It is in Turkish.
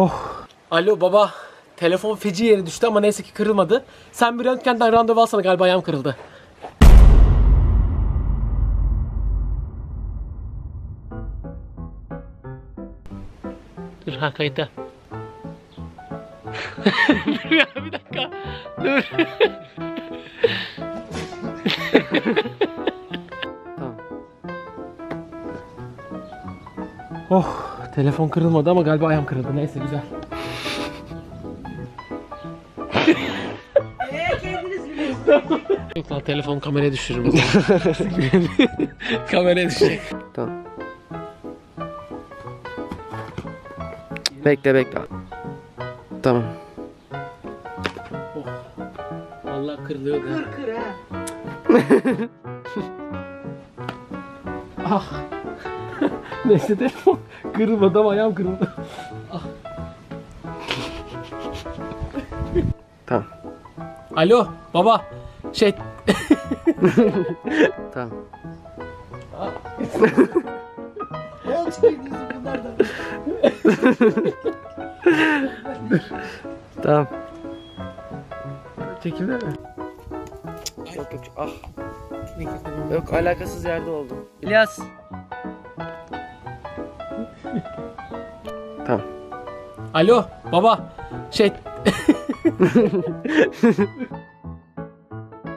Oh. Alo baba, telefon feci yere düştü ama neyse ki kırılmadı. Sen bir röntgenden randevu alsana, galiba ayağım kırıldı. Dur, ha kayıtta. Dur ya, bir dakika. Dur. Tamam. Oh. Telefon kırılmadı ama galiba ayağım kırıldı. Neyse, güzel. Kendiniz biliyorsunuz. Yok lan, telefon kameraya düşürür. Kameraya düşecek. Tamam. Bekle bekle. Tamam. Oh. Vallahi kırılıyor. Kır ha. Ah. Neyse, telefon kırılmadı ama ayağım kırıldı. Ah. Tamam. Alo baba. Şey. Tamam. Ah. Ne oldu bunlardan? Tamam. Çekimde mi? Yok yok. Ah. Yok, alakasız yerde oldu. İlyas. Tamam. Alo baba. Şey.